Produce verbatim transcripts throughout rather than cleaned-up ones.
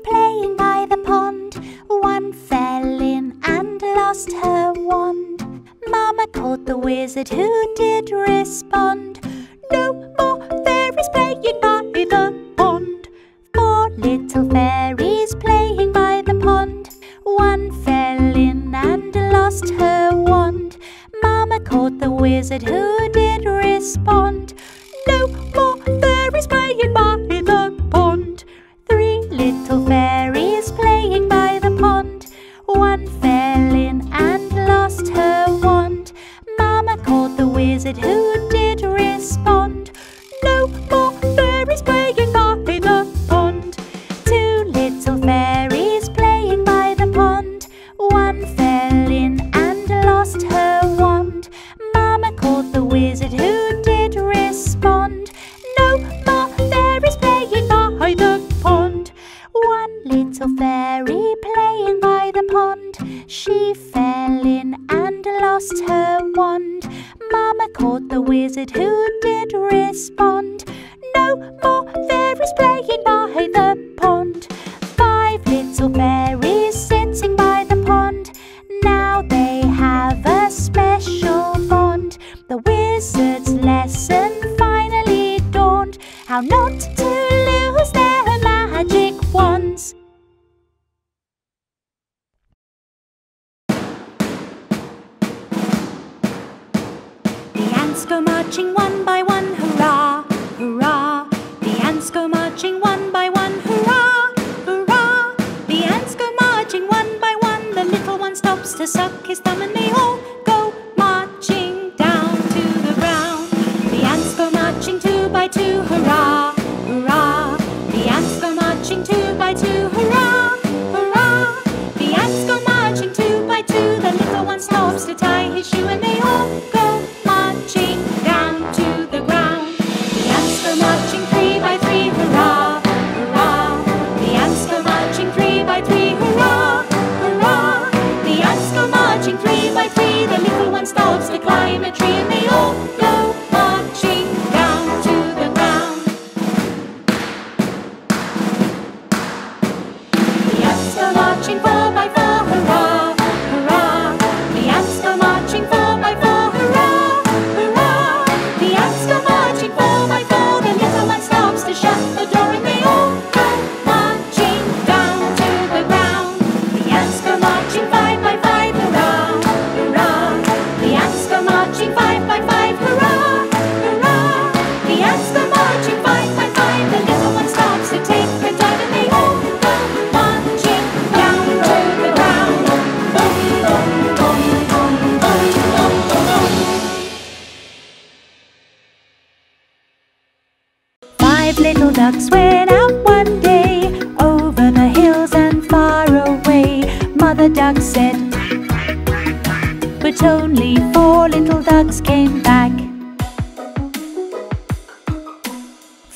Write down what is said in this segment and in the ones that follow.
was playing by the pond. One fell in and lost her wand. Mama called the wizard, who did respond. No more fairies playing by the pond. Four little fairies playing by the pond. One fell in and lost her wand. Mama called the wizard, who did respond. No more fairies playing by the pond. Three little fairies playing by the pond. One fell in and lost her wand. Mama called the wizard, who did respond. No more fairies playing by the pond. Two little fairies playing by the pond. One fell in and lost her wand. Mama called the wizard, who did respond. No more fairies playing by the pond. One little fairy playing by the pond. She fell in and lost her wand. Mama called the wizard, who did respond. No more fairies playing by the pond. Five little fairies sitting by the pond. Now they have a special bond. The wizard's lesson finally dawned: how not to lose their magic wands. The ants go marching one by one, hurrah, hurrah. The ants go marching one by one, hurrah, hurrah. The ants go marching one by one. The little one stops to suck his thumb, and they all go marching down to the ground. The ants go marching two by two, hurrah, hurrah. The ants go marching two by two, hurrah, hurrah. The ants go marching two by two. The little one stops to tie his shoe, and they all go marching down to the ground. The ants go marching three by three, hurrah, hurrah. The ants go marching three by three, hurrah, hurrah. The ants go marching three by three. The little one stops to climb a tree, and they all go marching down to the ground. The ants go marching four by four, hurrah, hurrah. The ants go marching four by four, hurrah, hurrah. The ants go marching four by four. The little one stops to shut the door, and they all go marching down to the ground. The ants go marching five by five, hurrah, hurrah. The ants go marching five by five, hurrah, hurrah. The ants go marching five by five. The little one stops to take a dive, and they all go marching down to the ground. Boom, boom, boom, boom, boom, boom, boom, boom. Five little ducks went out one day, over the hills and far away. Mother duck said, but only four little ducks came back.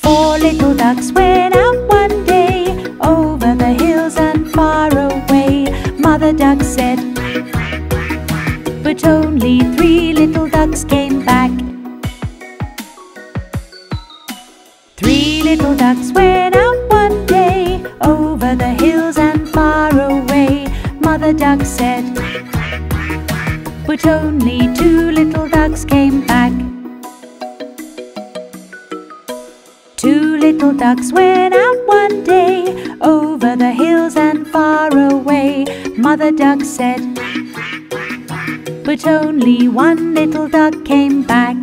Four little ducks went out one day, over the hills and far away. Mother duck said, but only three little ducks came back. Three little ducks went out one day, over the hills and far away. Mother duck said, but only two little ducks came back. Two little ducks went out one day, over the hills and far away. Mother duck said, but only one little duck came back.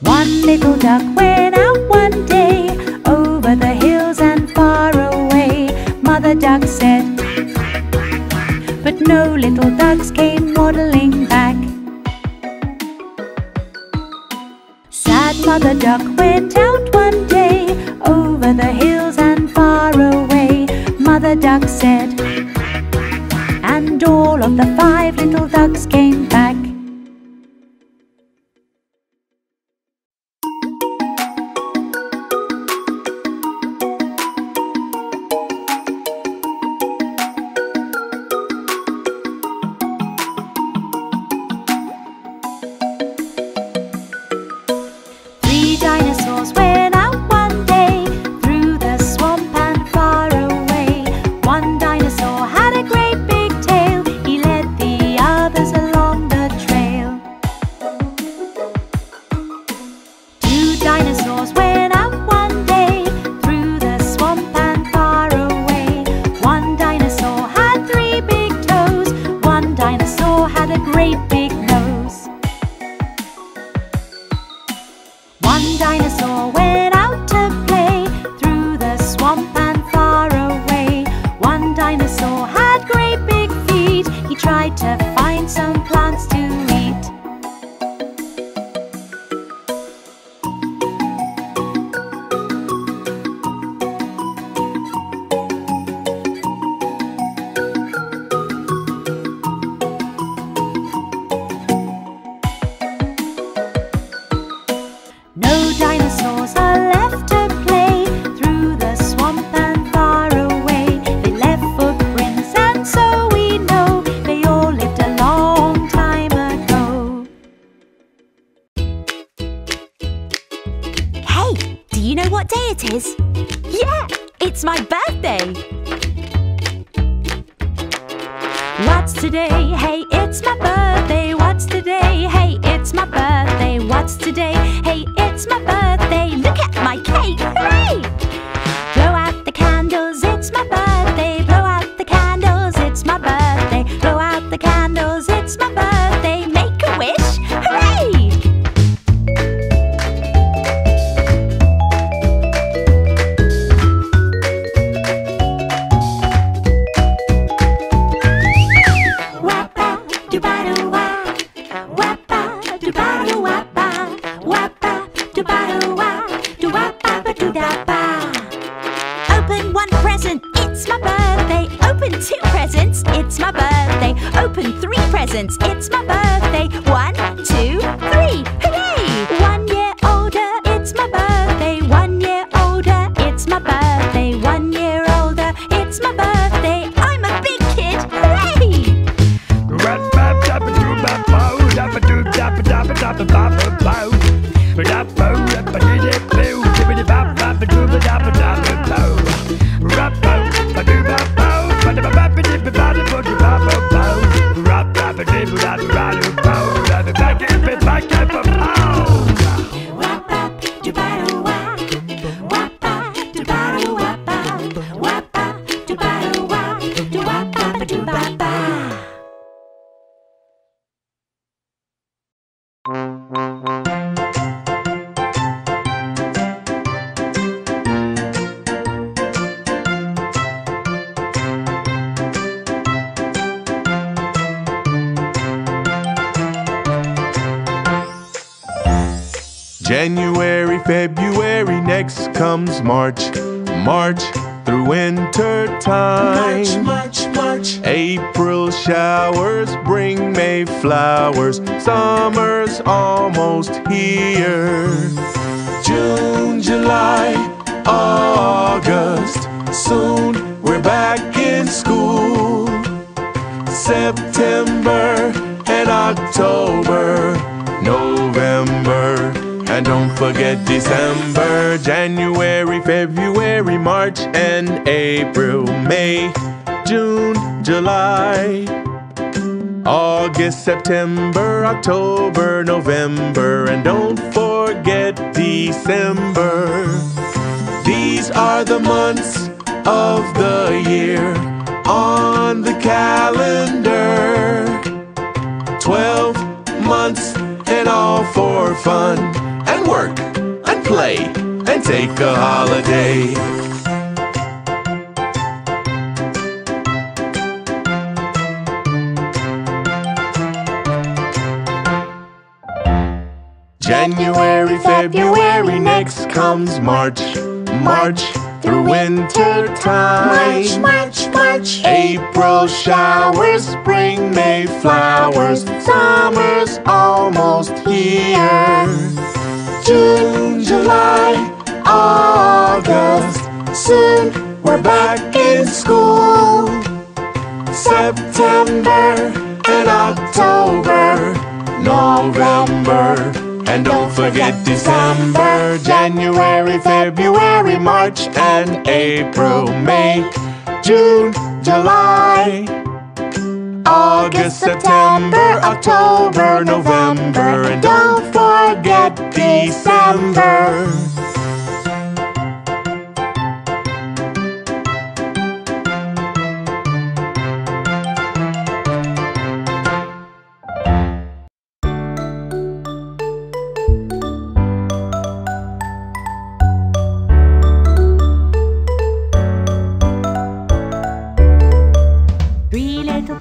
One little duck went out one day, over the hills and far away. Mother duck said, but no little ducks came waddling back. Sad mother duck went out one day, over the hills and far away. Mother duck said, and all of the five little ducks came back. Dinosaurs. Today it is. Yeah, it's my birthday. What's today? Hey, it's my birthday. What's today? Hey, it's my birthday. What's today? Hey, it's my birthday. Look at my cake. Hooray! Blow out the candles. It's my birthday. Blow out the candles. It's my birthday. Blow out the candles. It's my birthday. Make a wish. Hooray! It's my birthday. Open three presents. It's my birthday. One, two, three. Hooray! One year older. It's my birthday. One year older. It's my birthday. One year older. It's my birthday. I'm a big kid. Hooray! January, February, next comes March, March through winter time. March, March, March. April showers bring May flowers, summer's almost here. June, July, August, soon we're back in school. September and October, November, and don't forget December. January, February, March and April, May, June, July, August, September, October, November, and don't forget December. These are the months of the year on the calendar. Twelve months and all for fun, and work, and play, and take a holiday. January, February, next comes March, March through winter time. March, March, March. April showers, spring, May flowers, summer's almost here. June, July, August, soon we're back in school. September and October, November, and don't forget December. January, February, March and April, May, June, July, August, September, October, November, and don't forget December.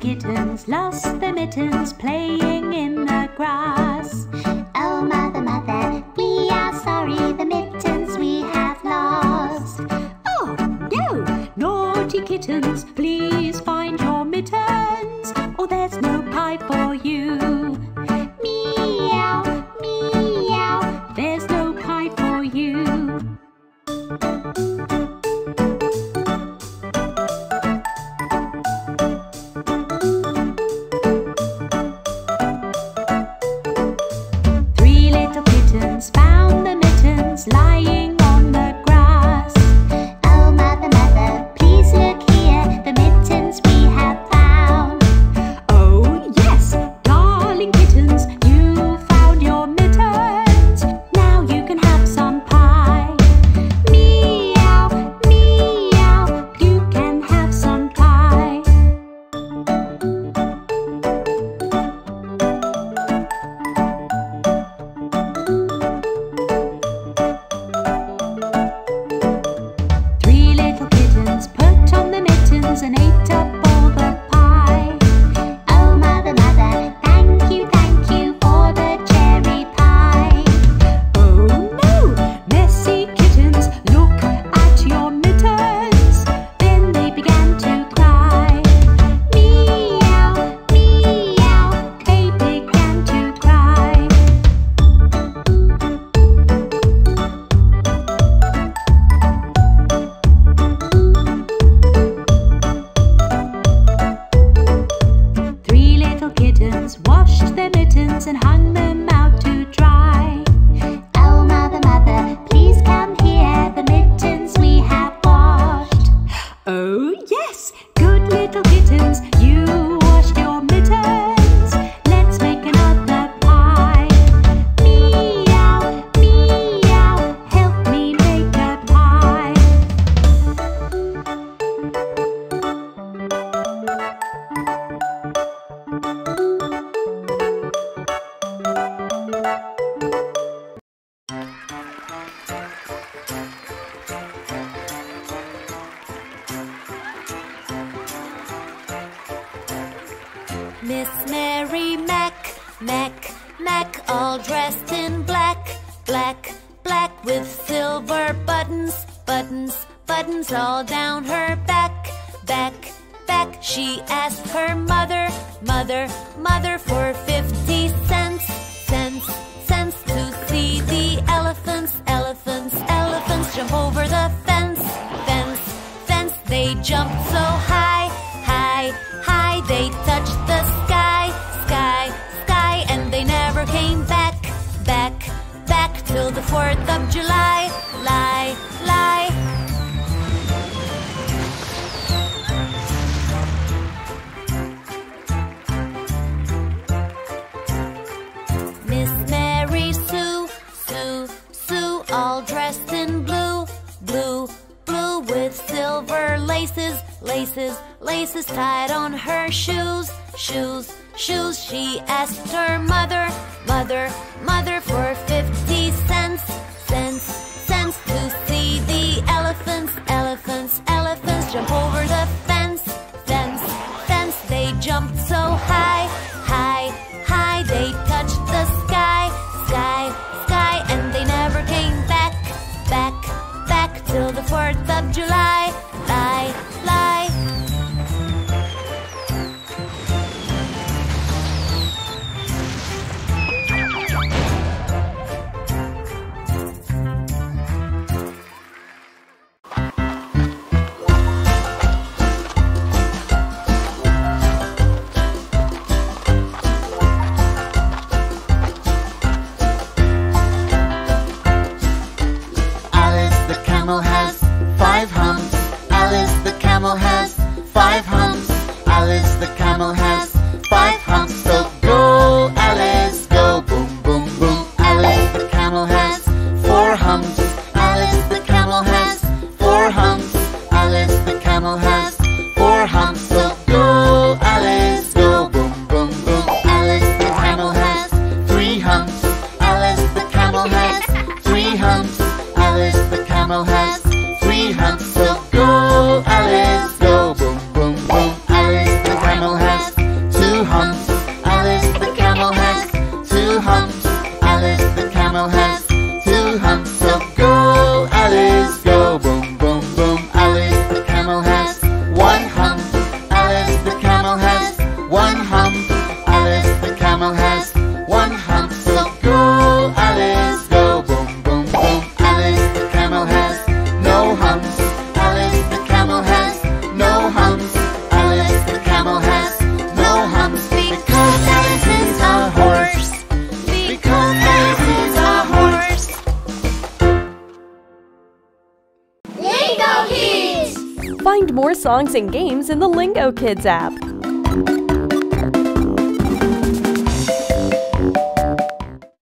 Kittens lost their mittens playing in the grass. Oh, mother, mother, we are sorry, the mittens we have lost. Oh, no! Naughty kittens, please find your mittens, or there's no pie for you. Meow, meow, there's no pie for you. Found the mittens lying on the grass. and ate up all the pie. Oh, mother, mother, thank you, thank you for the cherry pie. Oh no, messy kittens, look at your mittens. Then they began to cry. Meow, meow, they began to cry. Kittens washed their mittens and hung them out to dry. Oh, mother, mother, please come here, the mittens we have washed. Oh, yes, good little kittens, you washed your mittens. Let's make another pie. Meow, meow, help me make a pie. Miss Mary Mac, Mac, Mac, all dressed in black, black, black, with silver buttons, buttons, buttons all down her back, back, back. She asked her mother, mother, mother for fifty cents, cents, cents to see the elephants, elephants, elephants jump over the fence, fence, fence. They jumped so high, high, high, they touched the sky, sky, sky, and they never came back, back, back till the fourth of July, lie, lie. Miss Mary Sue, Sue, Sue, all dressed in blue, blue, blue, with silver laces, laces, laces tied on her shoes, shoes, shoes. She asked her mother, mother, mother for fifty cents, cents, cents to see the elephants, elephants, elephants jump over the fence, fence, fence. They jumped so high, high, high, they touched the sky, sky, sky, and they never came back, back, back till the fourth of July, lie, lie. Find more songs and games in the Lingokids app.